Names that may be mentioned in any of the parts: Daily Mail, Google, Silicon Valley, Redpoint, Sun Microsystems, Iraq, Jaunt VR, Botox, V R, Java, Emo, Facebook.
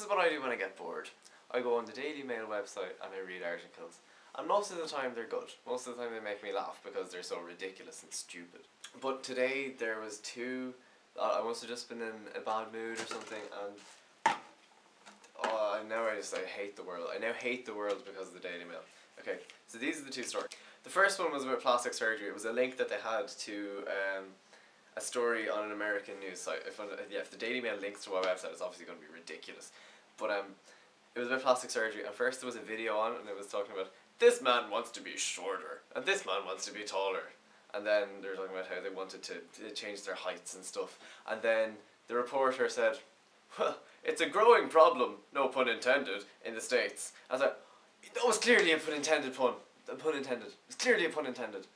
is what I do when I get bored. I go on the Daily Mail website and I read articles. And most of the time they're good. Most of the time they make me laugh because they're so ridiculous and stupid. But today there was two. I must have just been in a bad mood or something, and now I hate the world. I now hate the world because of the Daily Mail. Okay, so these are the two stories. The first one was about plastic surgery. It was a link that they had to a story on an American news site. If the Daily Mail links to our website, it's obviously going to be ridiculous. But it was about plastic surgery, and first there was a video on it, and it was talking about this man wants to be shorter, and this man wants to be taller. And then they were talking about how they wanted to change their heights and stuff. And then the reporter said, well, it's a growing problem, no pun intended, in the States. I was like, that was clearly a pun intended pun. A pun intended. It was clearly a pun intended.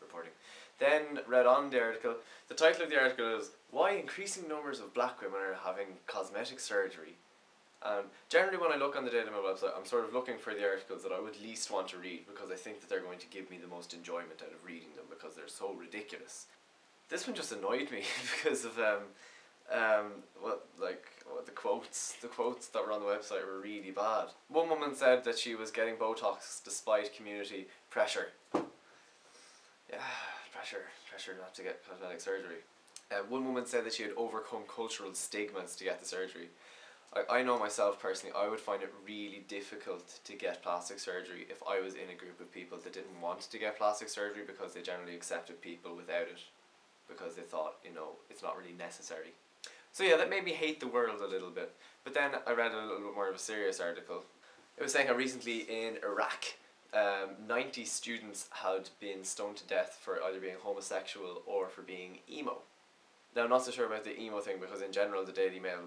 Reporting. Then read on the article. The title of the article is, Why Increasing Numbers of Black Women Are Having Cosmetic Surgery. Generally when I look on the Daily Mail website, I'm sort of looking for the articles that I would least want to read because I think that they're going to give me the most enjoyment out of reading them because they're so ridiculous. This one just annoyed me because of the quotes that were on the website were really bad. One woman said that she was getting Botox despite community pressure. Yeah, pressure not to get cosmetic surgery. One woman said that she had overcome cultural stigmas to get the surgery. I know myself personally, I would find it really difficult to get plastic surgery if I was in a group of people that didn't want to get plastic surgery because they generally accepted people without it because they thought, you know, it's not really necessary. So yeah, that made me hate the world a little bit. But then I read a little bit more of a serious article. It was saying how recently in Iraq, 90 students had been stoned to death for either being homosexual or for being emo. Now I'm not so sure about the emo thing because in general the Daily Mail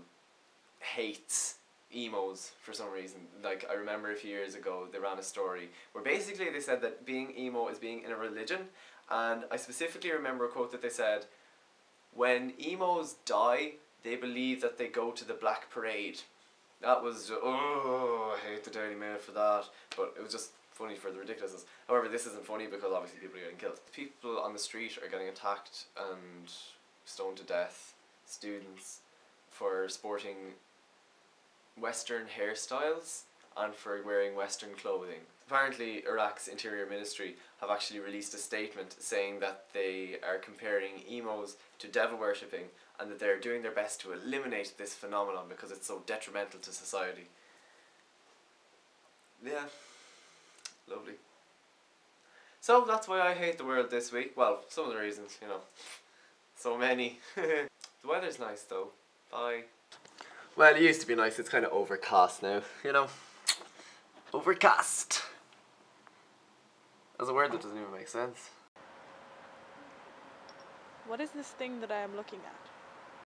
hates emos for some reason. Like, I remember a few years ago they ran a story where basically they said that being emo is being in a religion, and I specifically remember a quote that they said, when emos die they believe that they go to the black parade. That was just, oh, I hate the Daily Mail for that, but it was just funny for the ridiculousness. However, this isn't funny because obviously people are getting killed. People on the street are getting attacked and stoned to death, students, for sporting Western hairstyles and for wearing Western clothing. Apparently Iraq's Interior Ministry have actually released a statement saying that they are comparing emos to devil worshipping and that they're doing their best to eliminate this phenomenon because it's so detrimental to society. Yeah, lovely. So that's why I hate the world this week. Well, some of the reasons, you know, so many. The weather's nice though. Bye. Well, it used to be nice, it's kind of overcast now, you know. Overcast! That's a word that doesn't even make sense. What is this thing that I am looking at?